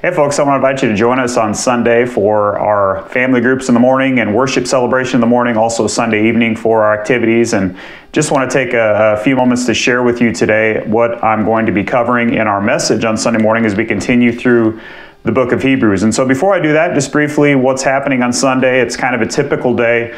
Hey folks, I want to invite you to join us on Sunday for our family groups in the morning and worship celebration in the morning, also Sunday evening for our activities. And just want to take a few moments to share with you today what I'm going to be covering in our message on Sunday morning as we continue through the book of Hebrews. And so before I do that, just briefly, what's happening on Sunday. It's kind of a typical day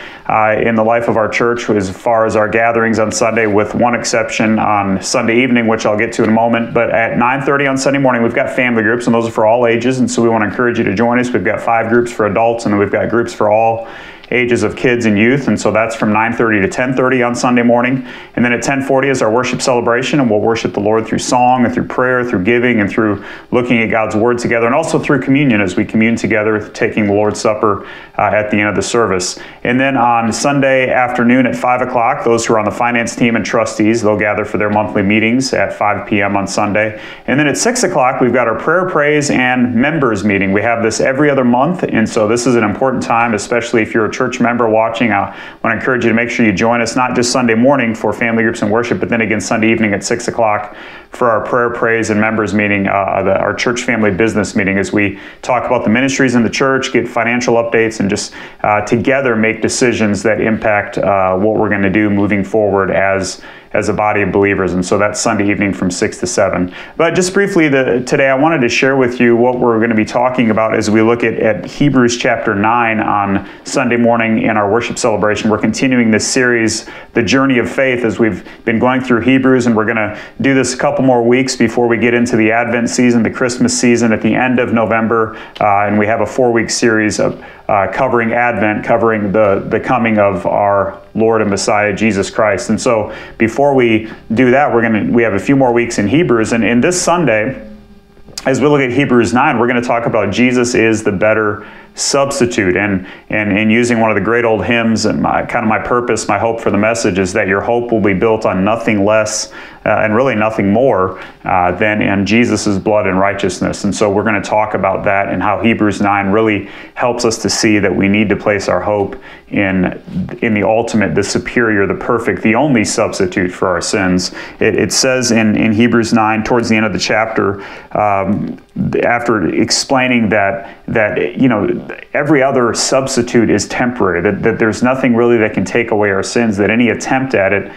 in the life of our church as far as our gatherings on Sunday, with one exception on Sunday evening, which I'll get to in a moment. But at 9:30 on Sunday morning, we've got family groups, and those are for all ages. And so we want to encourage you to join us. We've got 5 groups for adults, and then we've got groups for all ages of kids and youth. And so that's from 9:30 to 10:30 on Sunday morning. And then at 10:40 is our worship celebration, and we'll worship the Lord through song and through prayer, through giving, and through looking at God's Word together, and also through communion as we commune together, taking the Lord's Supper at the end of the service. And then on Sunday afternoon at 5 o'clock, those who are on the finance team and trustees, they'll gather for their monthly meetings at 5 p.m. on Sunday. And then at 6 o'clock, we've got our prayer, praise, and members meeting. We have this every other month, and so this is an important time, especially if you're a church member watching. I want to encourage you to make sure you join us, not just Sunday morning for family groups and worship, but then again Sunday evening at 6 o'clock for our prayer, praise, and members meeting, our church family business meeting, as we talk about the ministries in the church, get financial updates, and just together make decisions that impact what we're going to do moving forward as a body of believers. And so that's Sunday evening from 6 to 7. But just briefly, today I wanted to share with you what we're going to be talking about as we look at Hebrews chapter 9 on Sunday morning in our worship celebration. We're continuing this series, The Journey of Faith, as we've been going through Hebrews, and we're going to do this a couple more weeks before we get into the Advent season, the Christmas season at the end of November, and we have a 4-week series of covering Advent, covering the coming of our Lord and Messiah, Jesus Christ. And so before we do that, we have a few more weeks in Hebrews. And in this Sunday, as we look at Hebrews 9, we're going to talk about Jesus is the better substitute. And using one of the great old hymns, and my purpose, my hope for the message is that your hope will be built on nothing less and really nothing more than in Jesus' blood and righteousness. And so we're going to talk about that and how Hebrews 9 really helps us to see that we need to place our hope in the ultimate, the superior, the perfect, the only substitute for our sins. It says in Hebrews 9, towards the end of the chapter, after explaining that every other substitute is temporary, that there's nothing really that can take away our sins, that any attempt at it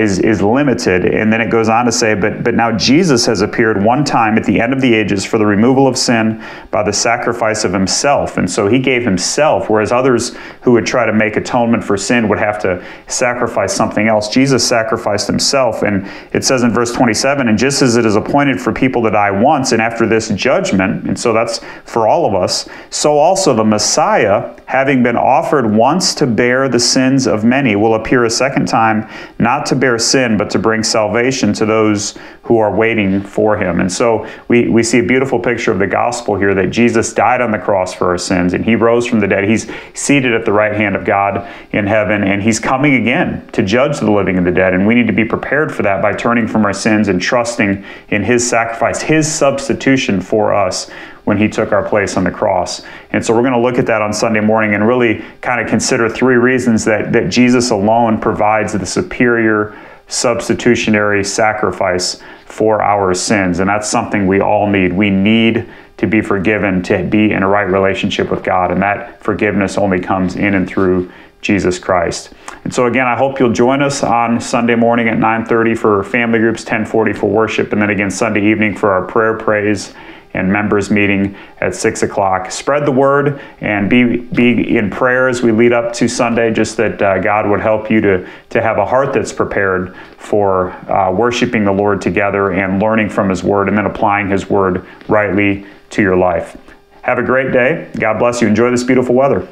is limited. And then it goes on to say, but now Jesus has appeared one time at the end of the ages for the removal of sin by the sacrifice of himself. And so he gave himself, whereas others who would try to make atonement for sin would have to sacrifice something else. Jesus sacrificed himself. And it says in verse 27, and just as it is appointed for people to die once, and after this judgment, and so that's for all of us, so also the Messiah, having been offered once to bear the sins of many, will appear a second time, not to bear sin, but to bring salvation to those who are waiting for him. And so we see a beautiful picture of the gospel here, that Jesus died on the cross for our sins, and he rose from the dead. He's seated at the right hand of God in heaven, and he's coming again to judge the living and the dead. And we need to be prepared for that by turning from our sins and trusting in his sacrifice, his substitution for us, when he took our place on the cross. And so we're going to look at that on Sunday morning and really kind of consider 3 reasons that Jesus alone provides the superior substitutionary sacrifice for our sins. And that's something we all need. We need to be forgiven, to be in a right relationship with God. And that forgiveness only comes in and through Jesus Christ. And so again, I hope you'll join us on Sunday morning at 9:30 for family groups, 10:40 for worship, and then again Sunday evening for our prayer, praise, and members meeting at 6 o'clock. Spread the word and be in prayer as we lead up to Sunday, just that God would help you to have a heart that's prepared for worshiping the Lord together and learning from his word, and then applying his word rightly to your life. Have a great day. God bless you. Enjoy this beautiful weather.